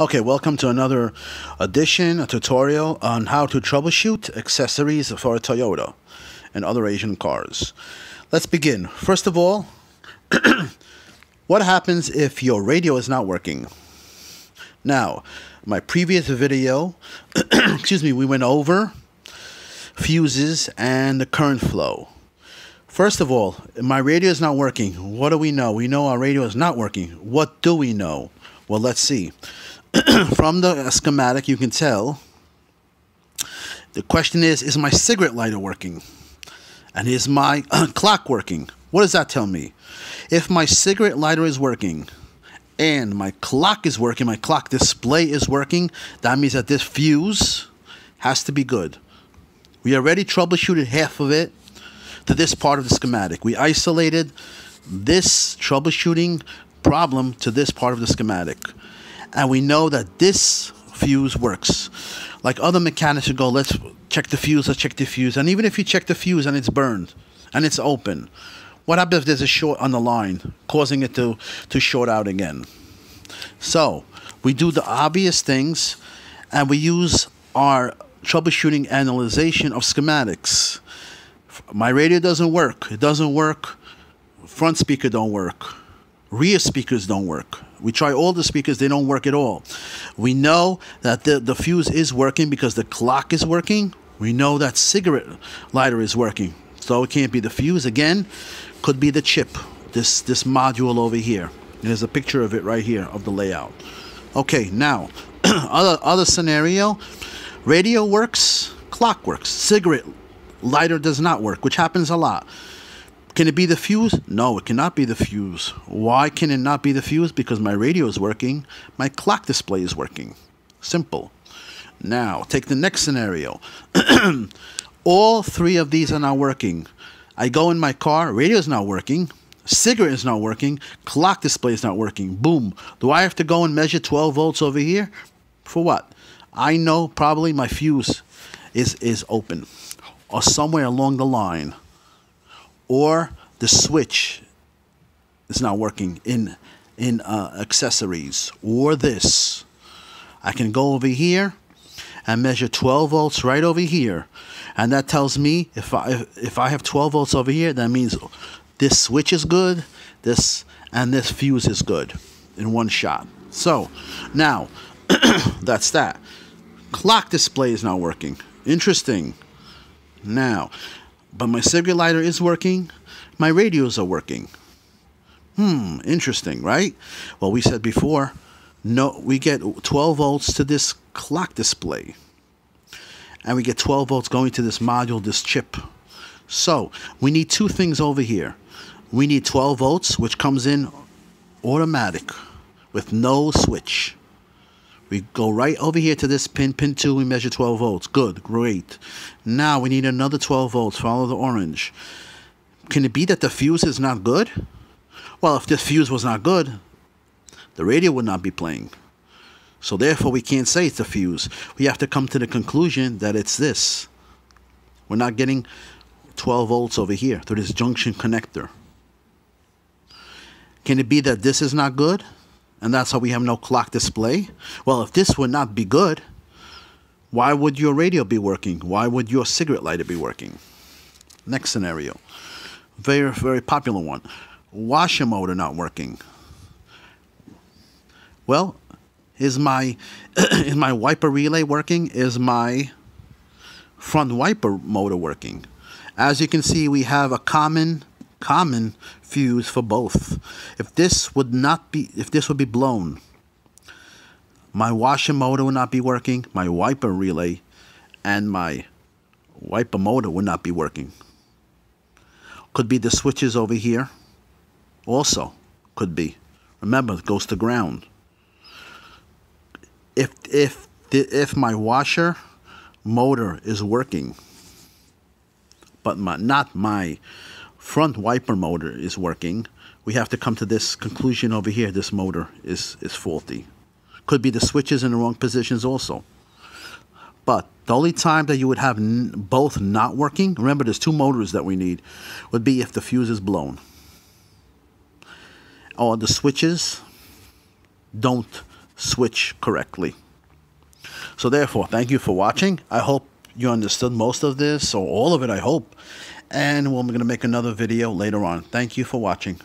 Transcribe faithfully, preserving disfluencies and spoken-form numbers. Okay, welcome to another edition, a tutorial on how to troubleshoot accessories for a Toyota and other Asian cars. Let's begin. First of all, what happens if your radio is not working? Now, my previous video, excuse me, we went over fuses and the current flow. First of all, my radio is not working. What do we know? We know our radio is not working. What do we know? Well, let's see. From the schematic, you can tell. The question is, is my cigarette lighter working? And is my clock working? What does that tell me? If my cigarette lighter is working and my clock is working, my clock display is working, that means that this fuse has to be good. We already troubleshooted half of it. To this part of the schematic, we isolated this troubleshooting problem to this part of the schematic, and we know that this fuse works. Like other mechanics who go, let's check the fuse, let's check the fuse, and even if you check the fuse and it's burned and it's open, what happens if there's a short on the line, causing it to to short out again? So we do the obvious things, and we use our troubleshooting analyzation of schematics. My radio doesn't work. It doesn't work. Front speaker don't work. Rear speakers don't work. We try all the speakers. They don't work at all. We know that the, the fuse is working because the clock is working. We know that cigarette lighter is working. So it can't be the fuse. Again, could be the chip, this, this module over here. And there's a picture of it right here of the layout. Okay, now, other, other scenario. Radio works. Clock works. Cigarette lighter does not work, which happens a lot. Can it be the fuse? No, it cannot be the fuse. Why can it not be the fuse? Because my radio is working, my clock display is working. Simple. Now, take the next scenario. All three of these are not working. I go in my car, radio is not working, cigarette is not working, clock display is not working. Boom. Do I have to go and measure twelve volts over here? For what? I know probably my fuse is, is open, or somewhere along the line, or the switch is not working in in uh, accessories, or this. I can go over here and measure twelve volts right over here, and that tells me if I if I have twelve volts over here, that means this switch is good, this and this fuse is good in one shot. So now that's that. Clock display is not working. Interesting. Now, but my cigarette lighter is working, my radios are working. Hmm, interesting, right? Well, we said before, no, we get twelve volts to this clock display, and we get twelve volts going to this module, this chip. So we need two things over here. We need twelve volts, which comes in automatic with no switch. We go right over here to this pin, pin two, we measure twelve volts. Good, great. Now we need another twelve volts, follow the orange. Can it be that the fuse is not good? Well, if this fuse was not good, the radio would not be playing. So therefore, we can't say it's the fuse. We have to come to the conclusion that it's this. We're not getting twelve volts over here through this junction connector. Can it be that this is not good? And that's how we have no clock display. Well, if this would not be good, why would your radio be working? Why would your cigarette lighter be working? Next scenario. Very, very popular one. Washer motor not working. Well, is my, is my wiper relay working? Is my front wiper motor working? As you can see, we have a common... common fuse for both. If this would not be, if this would be blown, my washer motor would not be working, my wiper relay and my wiper motor would not be working. Could be the switches over here also, could be. Remember, it goes to ground. If, if, if my washer motor is working, but my, not my front wiper motor is working, we have to come to this conclusion over here, this motor is, is faulty. Could be the switches in the wrong positions also. But the only time that you would have n both not working, remember there's two motors that we need, would be if the fuse is blown, or the switches don't switch correctly. So therefore, thank you for watching. I hope you understood most of this, or all of it, I hope. And we're going to make another video later on. Thank you for watching.